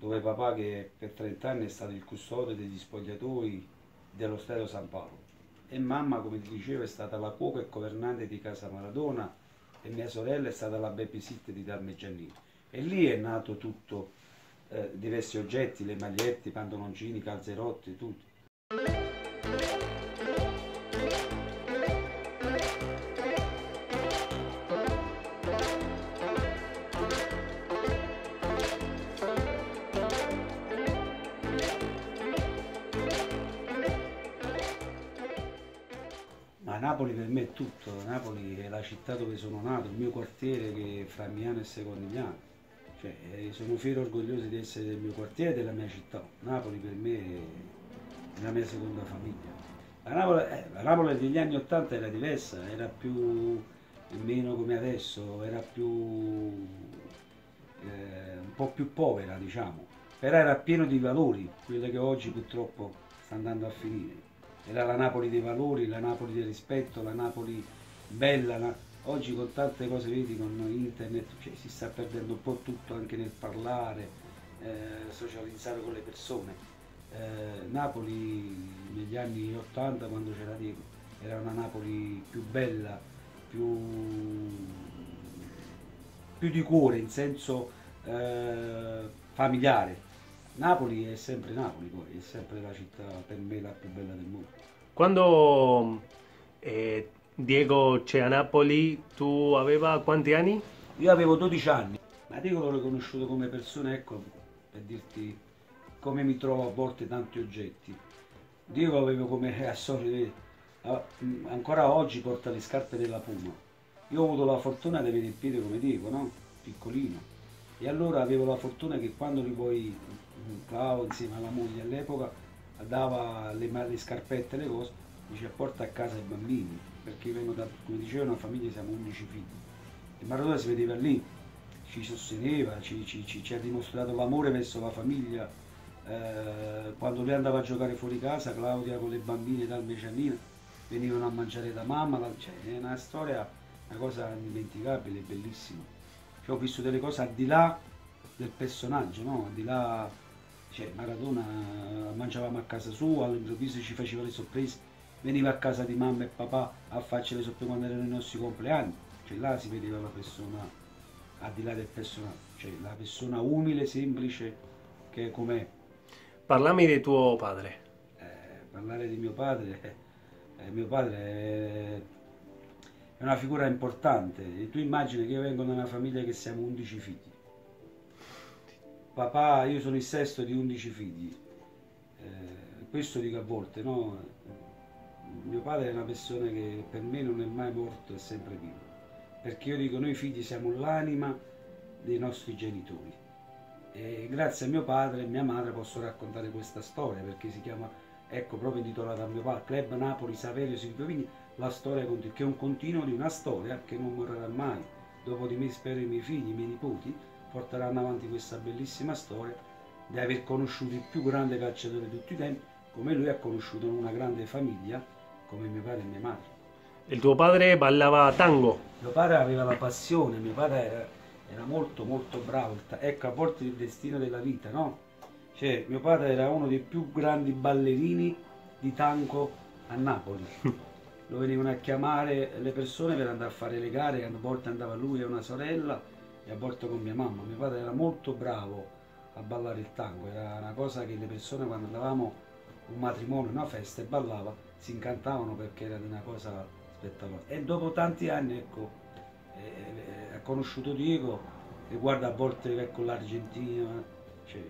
dove papà, che per 30 anni è stato il custode degli spogliatoi dello stadio San Paolo, e mamma, come ti dicevo, è stata la cuoca e governante di casa Maradona, e mia sorella è stata la babysitter di Dalma e Giannina. E lì è nato tutto, diversi oggetti, le magliette, i pantaloncini, i calzerotti, tutto. Napoli per me è tutto, Napoli è la città dove sono nato, il mio quartiere che è fra Miano e Secondigliano, cioè, sono fiero e orgoglioso di essere del mio quartiere e della mia città. Napoli per me è la mia seconda famiglia. La Napoli degli anni '80 era diversa, era più meno come adesso, era più un po' più povera, diciamo, però era pieno di valori, quello che oggi purtroppo sta andando a finire. Era la Napoli dei valori, la Napoli del rispetto, la Napoli bella. Oggi con tante cose, vedi, con internet, cioè, si sta perdendo un po' tutto anche nel parlare, socializzare con le persone. Napoli negli anni '80, quando c'era Diego, era una Napoli più bella, più di cuore, in senso familiare. Napoli è sempre Napoli, poi è sempre la città per me la più bella del mondo. Quando Diego c'è a Napoli, tu avevi quanti anni? Io avevo 12 anni, ma Diego l'ho conosciuto come persona, ecco, per dirti come mi trovo a volte tanti oggetti. Diego aveva come assoli, ancora oggi porta le scarpe della Puma. Io ho avuto la fortuna di avere il piede come Diego, no? Piccolino. E allora avevo la fortuna che quando lui poi, Claudia insieme alla moglie all'epoca, dava le scarpette e le cose, dice: porta a casa i bambini, perché vengo da, come dicevo, una famiglia, siamo 11 figli. E Maradona si vedeva lì, ci sosteneva, ci ha dimostrato l'amore verso la famiglia. Quando lui andava a giocare fuori casa, Claudia con le bambine dal Mecianina venivano a mangiare da mamma, cioè, è una storia, una cosa indimenticabile, bellissima. Ho visto delle cose al di là del personaggio, no? Al di là, cioè, Maradona mangiavamo a casa sua, all'improvviso ci faceva le sorprese, veniva a casa di mamma e papà a farci le sorprese quando erano i nostri compleanni, cioè là si vedeva la persona al di là del personaggio, cioè la persona umile, semplice che com'è. Parlami di tuo padre. Parlare di mio padre è una figura importante, e tu immagini che io vengo da una famiglia che siamo 11 figli. Papà, io sono il sesto di 11 figli, questo dico a volte, no? Mio padre è una persona che per me non è mai morto, è sempre vivo, perché io dico, noi figli siamo l'anima dei nostri genitori, e grazie a mio padre e mia madre posso raccontare questa storia, perché si chiama, ecco, proprio intitolata a mio padre, Club Napoli Saverio Silvio Vigni, la storia continua, che è un continuo di una storia che non morrerà mai. Dopo di me spero i miei figli, i miei nipoti porteranno avanti questa bellissima storia di aver conosciuto il più grande calciatore di tutti i tempi, come lui ha conosciuto una grande famiglia come mio padre e mia madre. Il tuo padre ballava tango? Mio padre aveva la passione, mio padre era molto molto bravo, ecco, a volte il destino della vita, no? Cioè, mio padre era uno dei più grandi ballerini di tango a Napoli. Lo venivano a chiamare le persone per andare a fare le gare, a volte andava lui e una sorella e a volte con mia mamma. Mio padre era molto bravo a ballare il tango, era una cosa che le persone, quando andavamo a un matrimonio, una festa e ballava, si incantavano, perché era una cosa spettacolare. E dopo tanti anni, ecco, ha conosciuto Diego e guarda a volte con, ecco, l'Argentina, cioè,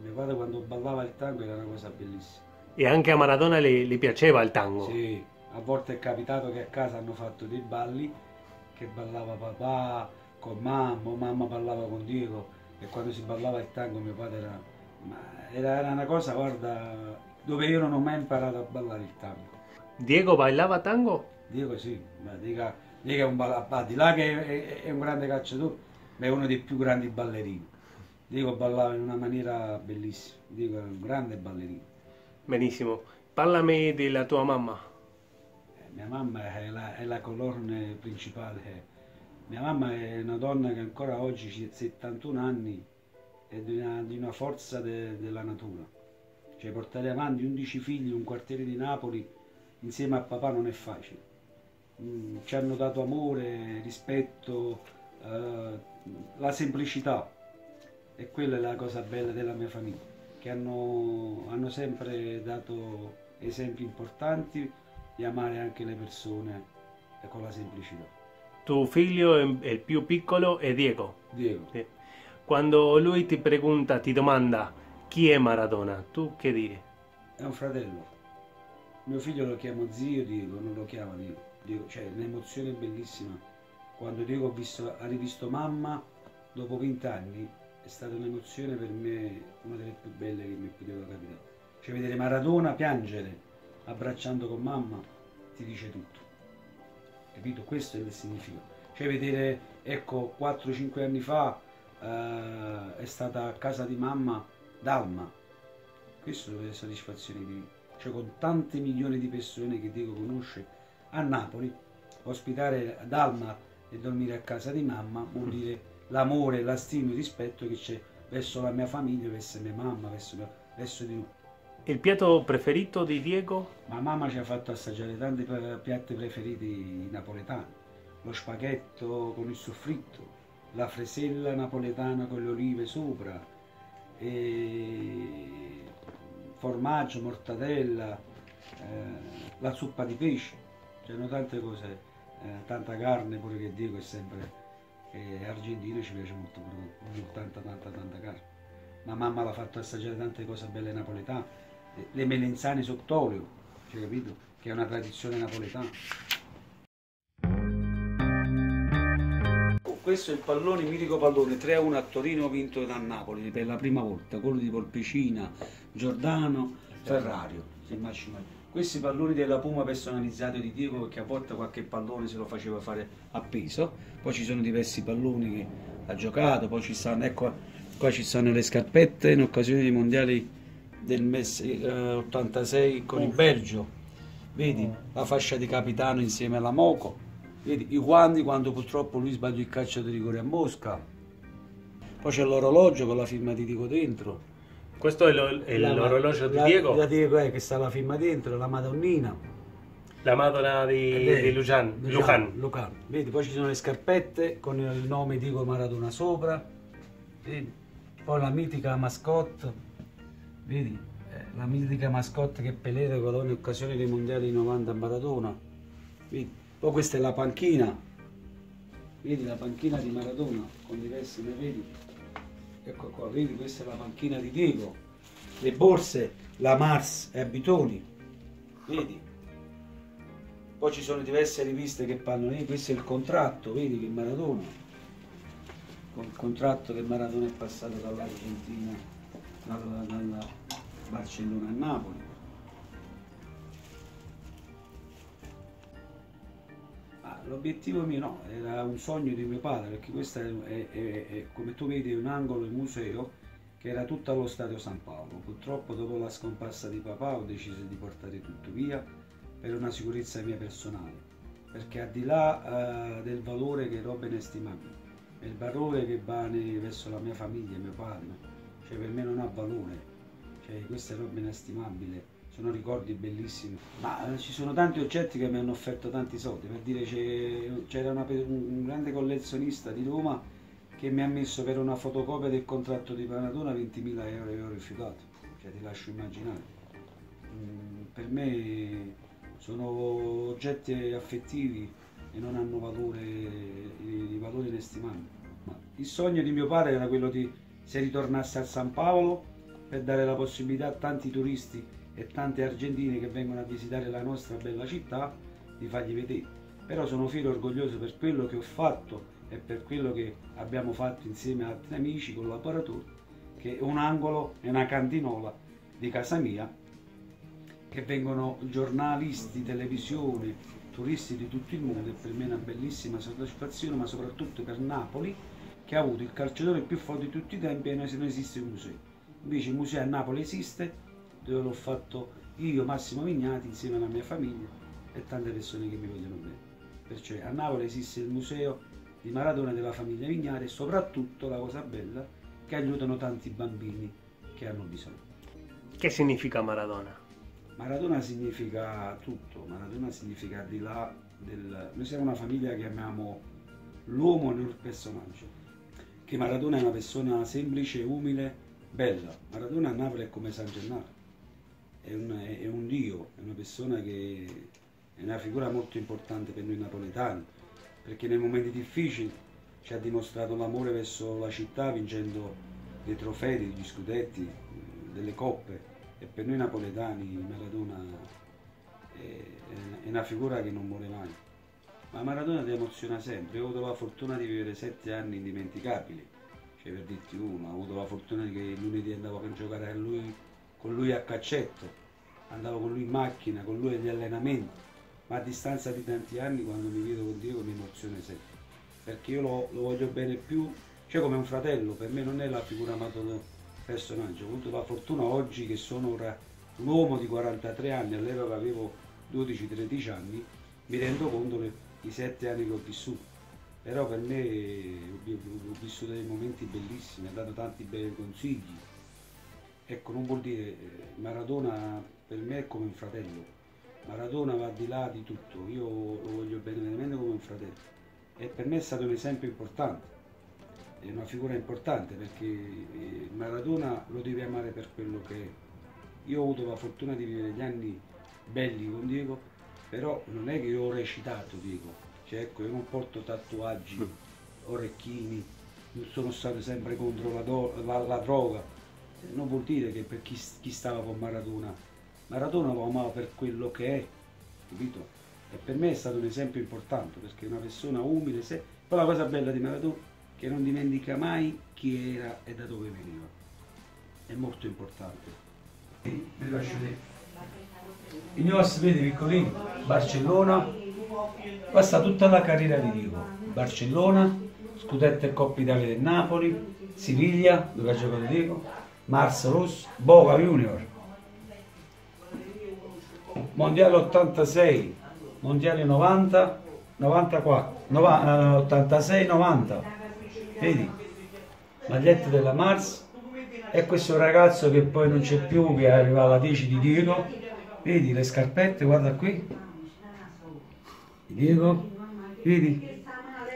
mio padre quando ballava il tango era una cosa bellissima. E anche a Maradona gli piaceva il tango? Sì. A volte è capitato che a casa hanno fatto dei balli che ballava papà con mamma, mamma ballava con Diego, e quando si ballava il tango mio padre era una cosa, guarda, dove io non ho mai imparato a ballare il tango. Diego bailava tango? Diego sì, ma Diego è un ballatore, di là che è un grande calciatore, ma è uno dei più grandi ballerini. Diego ballava in una maniera bellissima, Diego era un grande ballerino. Benissimo, parlami della tua mamma. Mia mamma è la colonna principale. Mia mamma è una donna che ancora oggi, 71 anni, è di una forza della natura. Cioè portare avanti 11 figli in un quartiere di Napoli insieme a papà non è facile. Ci hanno dato amore, rispetto, la semplicità, e quella è la cosa bella della mia famiglia, che hanno sempre dato esempi importanti di amare anche le persone con la semplicità. Tuo figlio è il più piccolo, è Diego. Diego. Sì. Quando lui ti domanda chi è Maradona, tu che dire? È un fratello. Mio figlio lo chiamo zio Diego, non lo chiama Diego. Cioè, un'emozione bellissima. Quando Diego ha rivisto mamma dopo 20 anni, è stata un'emozione per me, una delle più belle che mi poteva capitare. Cioè, vedere Maradona piangere, abbracciando con mamma, ti dice tutto. Capito? Questo è il significato. Cioè, vedere, ecco, 4-5 anni fa è stata a casa di mamma Dalma. Questo è la soddisfazione di... Cioè, con tante milioni di persone che Diego conosce a Napoli, ospitare Dalma e dormire a casa di mamma vuol dire l'amore, la stima e il rispetto che c'è verso la mia famiglia, verso mia mamma, verso di noi. Il piatto preferito di Diego? Ma mamma ci ha fatto assaggiare tanti piatti preferiti napoletani. Lo spaghetto con il soffritto, la fresella napoletana con le olive sopra, e formaggio, mortadella, la zuppa di pesce. C'erano tante cose, tanta carne pure, che Diego è sempre argentino, ci piace molto, tanta carne. Ma mamma l'ha fatto assaggiare tante cose belle napoletane. Le melenzane sott'olio, cioè, capito? Che è una tradizione napoletana. Questo è il pallone, il mitico pallone 3-1 a Torino, vinto da Napoli per la prima volta, quello di Volpicina, Giordano, Ferrario. Questi palloni della Puma personalizzati di Diego, perché a volte qualche pallone se lo faceva fare appeso. Poi ci sono diversi palloni che ha giocato, poi ci stanno, ecco, qua ci stanno le scarpette in occasione dei mondiali del 86 con il Belgio. Vedi, la fascia di capitano insieme alla Moco. Vedi, i guanti quando purtroppo lui sbagliò il calcio di rigore a Mosca. Poi c'è l'orologio con la firma di Diego dentro. Questo è l'orologio di Diego? Da Diego è che sta la firma dentro, la Madonnina. La Madonna di Lucan. Vedi, poi ci sono le scarpette con il nome Diego Maradona sopra. Vedi? Poi la mitica mascotte. Vedi? La mitica mascotte che Pelera Pellera in occasione dei mondiali 90 a Maradona. Vedi? Poi questa è la panchina, vedi la panchina di Maradona, con diversi, ne vedi? Ecco qua, vedi, questa è la panchina di Diego, le borse, la Mars e Abitoni, vedi? Poi ci sono diverse riviste che parlano, questo è il contratto, vedi che Maradona, con il contratto che Maradona è passato dall'Argentina, dalla Barcellona a Napoli. L'obiettivo mio no, era un sogno di mio padre, perché questo è, come tu vedi, un angolo, il museo, che era tutto allo stadio San Paolo. Purtroppo dopo la scomparsa di papà ho deciso di portare tutto via per una sicurezza mia personale, perché al di là del valore che roba inestimabile, è il valore che va verso la mia famiglia, mio padre, cioè per me non ha valore, cioè questa è roba inestimabile. Sono ricordi bellissimi, ma ci sono tanti oggetti che mi hanno offerto tanti soldi. Per dire, c'era un grande collezionista di Roma che mi ha messo per una fotocopia del contratto di Maradona 20.000 euro, e ho rifiutato, cioè ti lascio immaginare. Per me sono oggetti affettivi e non hanno valore, i valori inestimabili. Ma il sogno di mio padre era quello di, se ritornasse a San Paolo, per dare la possibilità a tanti turisti e tante argentine che vengono a visitare la nostra bella città di fargli vedere. Però sono fiero e orgoglioso per quello che ho fatto e per quello che abbiamo fatto insieme ad altri amici, collaboratori, che è un angolo e una cantinola di casa mia, che vengono giornalisti, televisione, turisti di tutto il mondo, e per me è una bellissima soddisfazione, ma soprattutto per Napoli, che ha avuto il calciatore più forte di tutti i tempi e non esiste un museo. Invece il museo a Napoli esiste, dove l'ho fatto io, Massimo Vignati, insieme alla mia famiglia e tante persone che mi vogliono bene. Perciò a Napoli esiste il museo di Maradona e della famiglia Vignati, e soprattutto la cosa bella che aiutano tanti bambini che hanno bisogno. Che significa Maradona? Maradona significa tutto, Maradona significa al di là del... Noi siamo una famiglia che amiamo l'uomo e non il personaggio, che Maradona è una persona semplice, umile, bella. Maradona a Napoli è come San Gennaro, è un dio, è una persona che è una figura molto importante per noi napoletani, perché nei momenti difficili ci ha dimostrato l'amore verso la città vincendo dei trofei, degli scudetti, delle coppe. E per noi napoletani Maradona è una figura che non muore mai. Ma Maradona ti emoziona sempre. Io ho avuto la fortuna di vivere 7 anni indimenticabili, cioè per dirti uno, ho avuto la fortuna che il lunedì andavo a giocare con lui a calcetto, andavo con lui in macchina, con lui agli allenamenti, ma a distanza di tanti anni quando mi vedo con Diego mi emoziona sempre, perché io lo voglio bene più, cioè come un fratello, per me non è la figura Maradona personaggio. Ho avuto la fortuna oggi che sono ora un uomo di 43 anni, all'epoca avevo 12-13 anni, mi rendo conto dei 7 anni che ho vissuto, però per me ho vissuto dei momenti bellissimi, ha dato tanti bei consigli. Ecco, non vuol dire, Maradona per me è come un fratello, Maradona va al di là di tutto, io lo voglio bene veramente come un fratello e per me è stato un esempio importante. È una figura importante perché Maradona lo devi amare per quello che è. Io ho avuto la fortuna di vivere gli anni belli con Diego, però non è che io ho recitato Diego, cioè ecco, io non porto tatuaggi, orecchini, non sono stato sempre contro la droga, non vuol dire che per chi stava con Maradona lo amava per quello che è, capito? E per me è stato un esempio importante perché è una persona umile, poi la cosa bella di Maradona che non dimentica mai chi era e da dove veniva, è molto importante. Vi lascio dire. I miei ospiti piccolini, Barcellona, passa tutta la carriera di Diego, Barcellona, Scudetto e Coppa Italia del Napoli, Siviglia, dove ha giocato Diego, Mars Rosso, Boga Junior, Mondiale 86, Mondiale 90, 94, 86-90. Vedi, maglietta della Mars, e questo ragazzo che poi non c'è più, che arriva alla 10 di Diego. Vedi le scarpette, guarda qui Diego, vedi,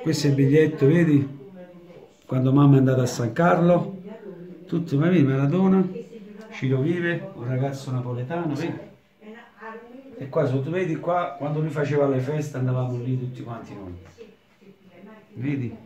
questo è il biglietto, vedi quando mamma è andata a San Carlo, tutto, ma vedi Maradona, Ciro vive, un ragazzo napoletano, vedi, e qua sotto vedi qua quando lui faceva le feste andavamo lì tutti quanti noi, vedi.